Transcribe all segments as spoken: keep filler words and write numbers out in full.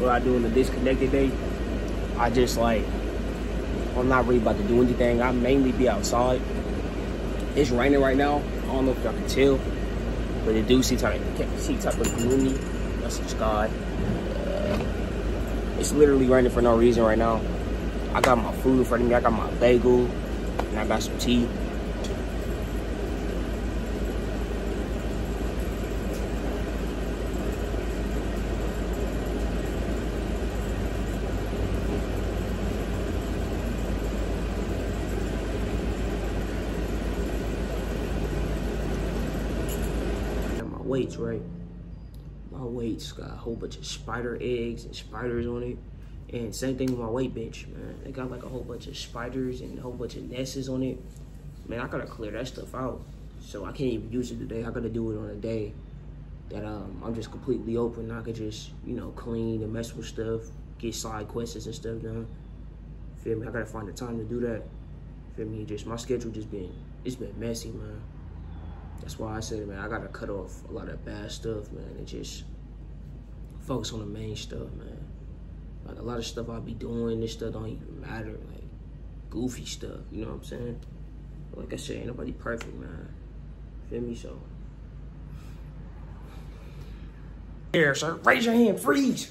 what I do on the disconnected day, I just like, I'm not really about to do anything. I mainly be outside. It's raining right now. I don't know if y'all can tell, but it do see type, see type of gloomy. That's the sky. Uh, it's literally raining for no reason right now. I got my food in front of me. I got my bagel, and I got some tea. Weights, right? My weights got a whole bunch of spider eggs and spiders on it, and same thing with my weight bench, man. It got like a whole bunch of spiders and a whole bunch of nests on it. Man, I gotta clear that stuff out, so I can't even use it today. I gotta do it on a day that um, I'm just completely open. I could just, you know, clean and mess with stuff, get side quests and stuff done. Feel me? I gotta find the time to do that. Feel me? Just my schedule just been, it's been messy, man. That's why I said, man, I gotta cut off a lot of bad stuff, man, and just focus on the main stuff, man. Like, a lot of stuff I be doing, this stuff don't even matter, like, goofy stuff, you know what I'm saying? But like I said, ain't nobody perfect, man. Feel me? So. Here, sir, raise your hand, freeze!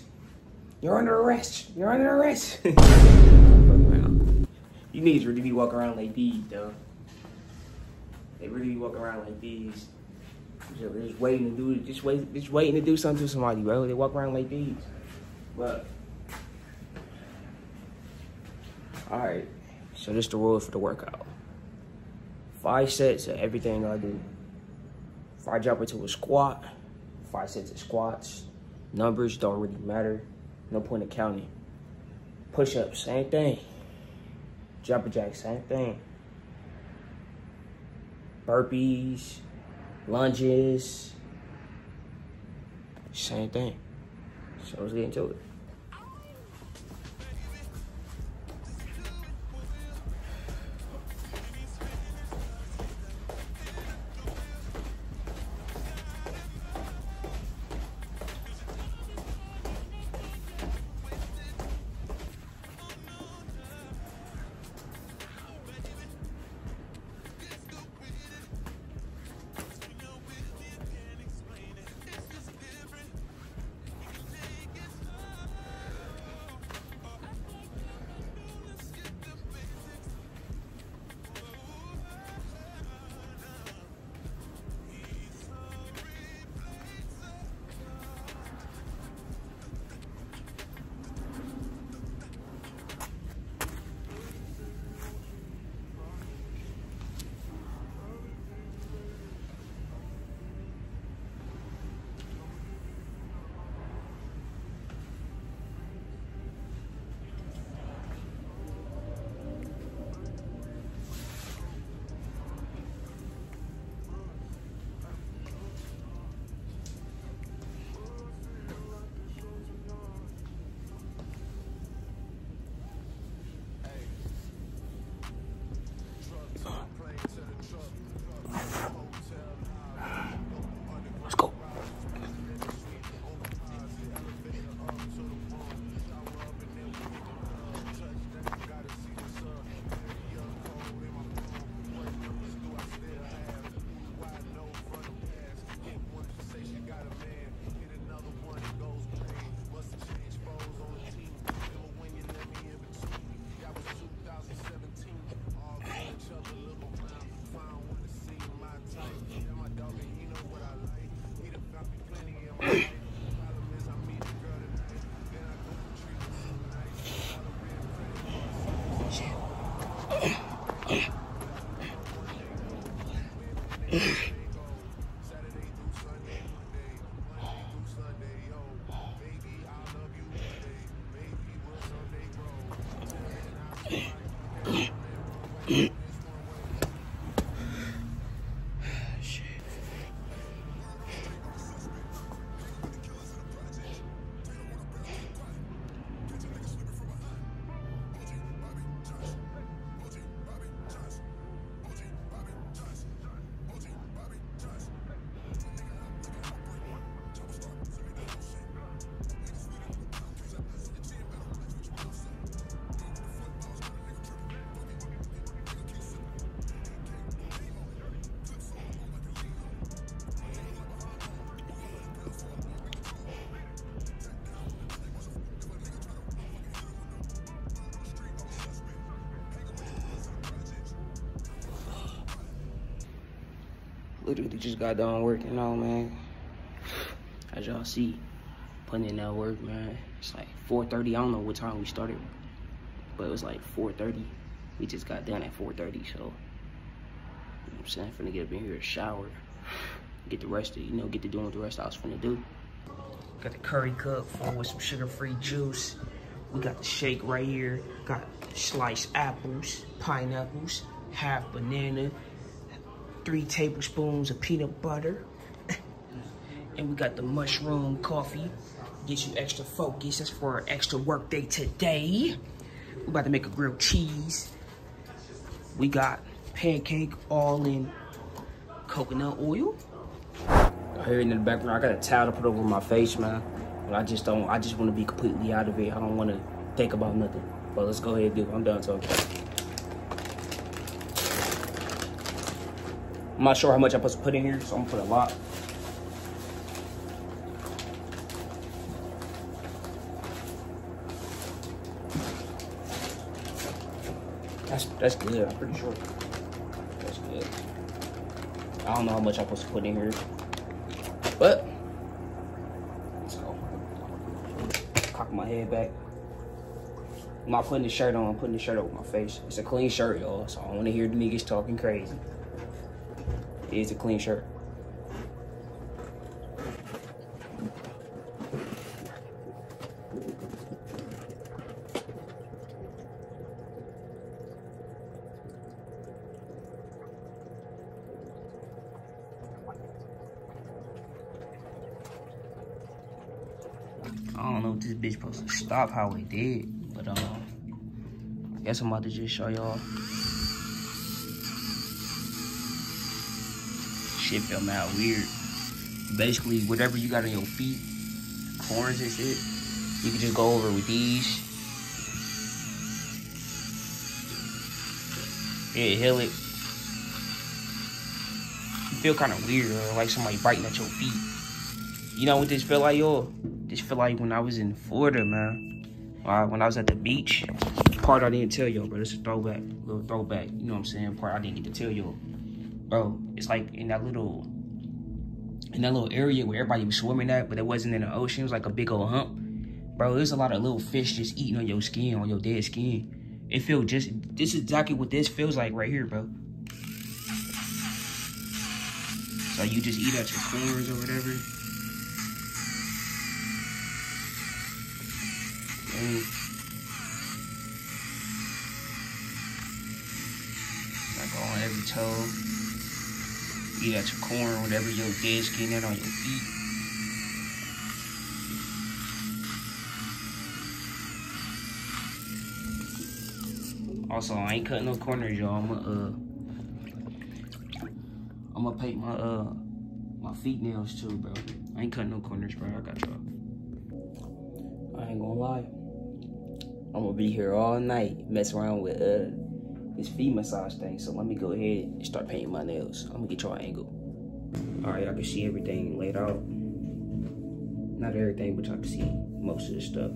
You're under arrest, you're under arrest! You need to really be walking around like these, though. They really be walking around like these. They're just waiting to do just wait just waiting to do something to somebody, bro. They walk around like these. But alright. So this the rules for the workout. Five sets of everything I do. If I jump into a squat, five sets of squats. Numbers don't really matter. No point in counting. Push up, same thing. Jumper jack, same thing. Burpees, lunges, same thing. So let's get into it. literally just got done working out, man. As y'all see, putting in that work, man. It's like four thirty. I don't know what time we started, but it was like four thirty. We just got done at four thirty, so. You know what I'm saying? I'm finna get up in here, shower, get the rest of, you know, get to doing what the rest I was finna do. Got the curry cup full with some sugar-free juice. We got the shake right here. Got sliced apples, pineapples, half banana, three tablespoons of peanut butter. And we got the mushroom coffee. Gets you extra focus. That's for our extra work day today. We're about to make a grilled cheese. We got pancake all in coconut oil. I hear it in the background. I got a towel to put over my face, man. But I just don't, I just want to be completely out of it. I don't want to think about nothing. But let's go ahead and do it. I'm done talking. I'm not sure how much I'm supposed to put in here, so I'm gonna put a lot. That's, that's good, I'm pretty sure. That's good. I don't know how much I'm supposed to put in here, but let's go. Cock my head back. I'm not putting the shirt on, I'm putting the shirt over my face. It's a clean shirt, y'all, so I don't want to hear the niggas talking crazy. It is a clean shirt. I don't know if this bitch supposed to stop how it did, but um, I guess I'm about to just show y'all. Shit felt mad weird. Basically, whatever you got on your feet, corns and shit, you can just go over with these. Yeah, heal it. You feel kind of weird, or like somebody biting at your feet. You know what this feel like, y'all? This feel like when I was in Florida, man. Uh, when I was at the beach. Part I didn't tell y'all, bro. It's a throwback. Little throwback. You know what I'm saying? Part I didn't get to tell y'all. Bro, it's like in that little in that little area where everybody was swimming at, but it wasn't in the ocean. It was like a big old hump. Bro, there's a lot of little fish just eating on your skin, on your dead skin. It feels just this is exactly what this feels like right here, bro. So you just eat at your corners or whatever. And like on every toe, eat at your corn, whatever your dead skin at on your feet. Also, I ain't cutting no corners, y'all. I'm gonna, uh, I'm gonna paint my uh my feet nails too, bro. I ain't cutting no corners, bro. I got y'all. I ain't gonna lie. I'm gonna be here all night, mess around with uh this feet massage thing. So let me go ahead and start painting my nails. I'm gonna get y'all an angle. All right, y'all can see everything laid out. Not everything, but y'all can see most of the stuff.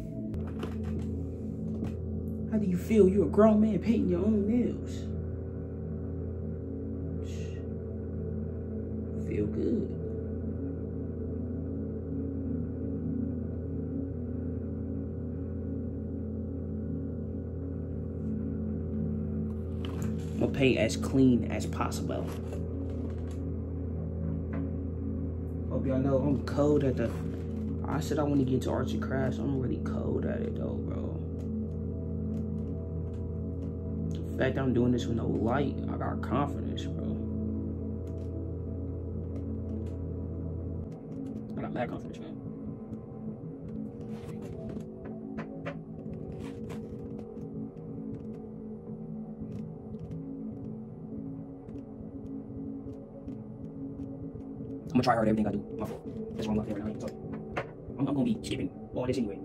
How do you feel? You're a grown man painting your own nails. Feel good. I'm gonna paint as clean as possible. Hope y'all know I'm cold at the. I said I want to get into arts and crafts. I'm really cold at it though, bro. The fact I'm doing this with no light, I got confidence, bro. I got mad confidence, man. I'm gonna try hard everything I do. My fault. That's wrong luck right now. Sorry. I'm, I'm gonna be skipping all this anyway.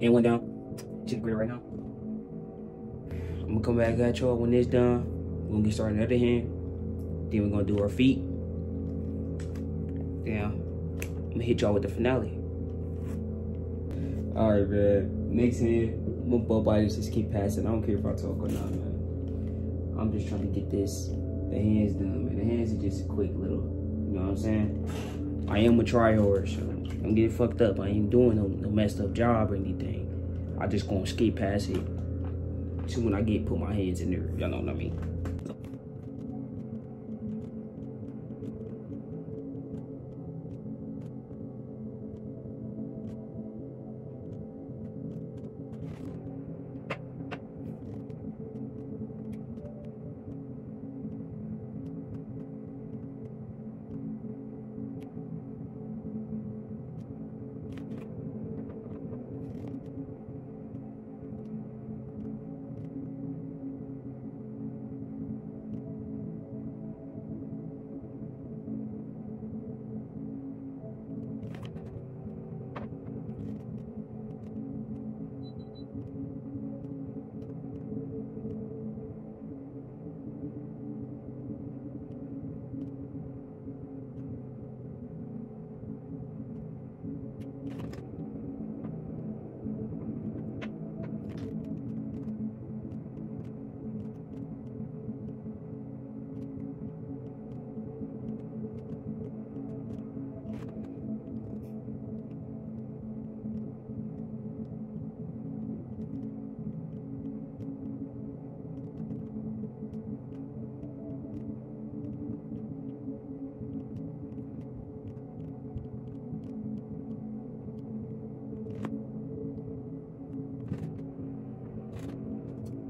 and went down. See the grid right now? I'm gonna come back at y'all when it's done. We're gonna get started on the other hand. Then we're gonna do our feet. Now, I'm gonna hit y'all with the finale. Alright, man. Next hand, my butt biters just keep passing. I don't care if I talk or not, man. I'm just trying to get this, the hands done, man. The hands are just a quick little, you know what I'm saying? I am a tryhard, so don't get it fucked up. I ain't doing no, no messed up job or anything. I just gonna skip past it. So when I get, put my hands in there, y'all know what I mean?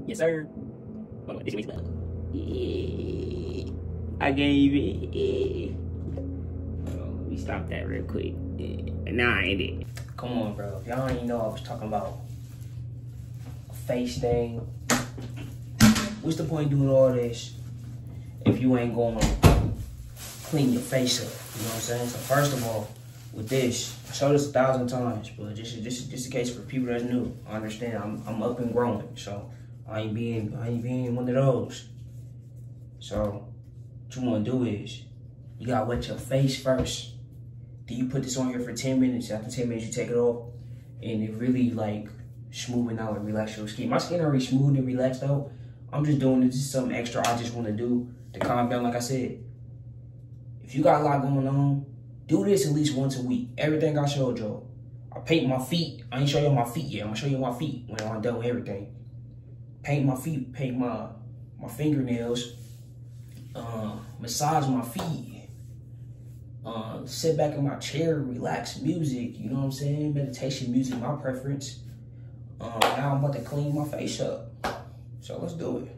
Yes, sir. Hold on, this is better. I gave it. Hold on, let me stop that real quick. And now I ain't it. Come on, bro. Y'all didn't even know I was talking about a face thing. What's the point of doing all this if you ain't going to clean your face up? You know what I'm saying? So first of all, with this, I showed this a thousand times, but this is just, just in case for people that's new. I understand. I'm I'm up and growing, so. I ain't being, I ain't being one of those. So, what you wanna do is, you gotta wet your face first. Then you put this on here for ten minutes. After ten minutes, you take it off. And it really like, smoothing out and relax your skin. My skin already smooth and relaxed out. I'm just doing this, this is something extra I just wanna do to calm down, like I said. If you got a lot going on, do this at least once a week. Everything I showed y'all. I paint my feet. I ain't show y'all my feet yet. I'm gonna show you my feet when I'm done with everything. Paint my feet, paint my my fingernails, uh, massage my feet, uh, sit back in my chair, relax, music, you know what I'm saying? Meditation music, my preference. Uh, now I'm about to clean my face up. So let's do it.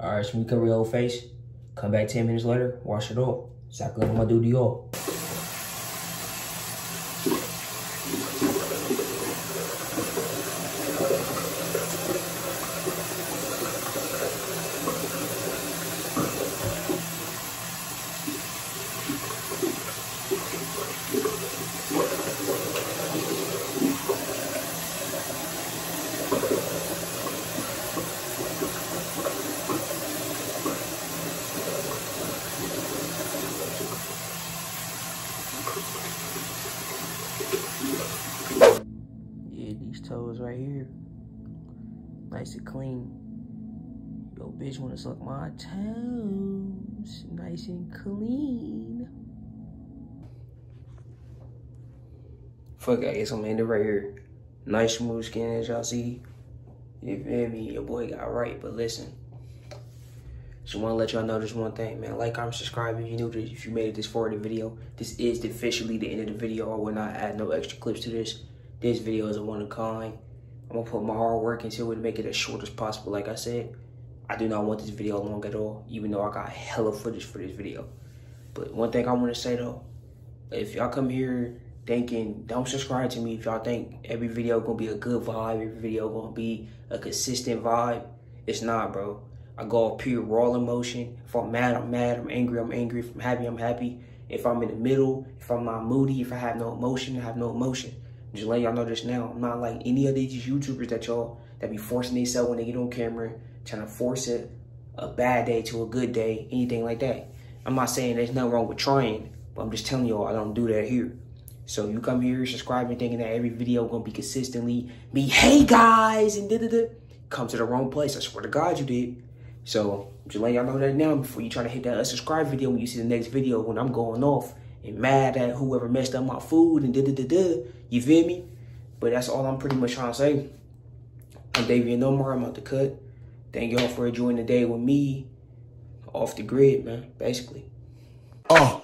All right, so we cover your whole face. Come back ten minutes later, wash it off. Exactly what I'm gonna do to y'all. Right here, nice and clean. Yo, bitch, wanna suck my toes? Nice and clean. Fuck, I guess I'm gonna end it right here. Nice smooth skin, as y'all see. You feel me? Your boy got right, but listen. Just want to let y'all know this one thing, man. Like, comment, subscribe if you new to this, if you made it this far in the video. This is officially the end of the video. I will not add no extra clips to this. This video is a one of a kind. I'm going to put my hard work into it and make it as short as possible. Like I said, I do not want this video long at all, even though I got hella footage for this video. But one thing I want to say, though, if y'all come here thinking, don't subscribe to me, if y'all think every video going to be a good vibe, every video going to be a consistent vibe, it's not, bro. I go off pure raw emotion. If I'm mad, I'm mad. I'm angry, I'm angry. If I'm happy, I'm happy. If I'm in the middle, if I'm not moody, if I have no emotion, I have no emotion. Just let y'all know this now. I'm not like any of these YouTubers that y'all, that be forcing themselves when they get on camera, trying to force it, a bad day to a good day, anything like that. I'm not saying there's nothing wrong with trying, but I'm just telling y'all I don't do that here. So you come here subscribing, thinking that every video gonna be consistently be, hey guys, and da-da-da. Come to the wrong place. I swear to God you did. So just letting y'all know that now before you try to hit that unsubscribe video when you see the next video when I'm going off and mad at whoever messed up my food and da-da-da-da. You feel me? But that's all I'm pretty much trying to say. I'm Davienomar. I'm out the cut. Thank y'all for enjoying the day with me. Off the grid, man, basically. Oh.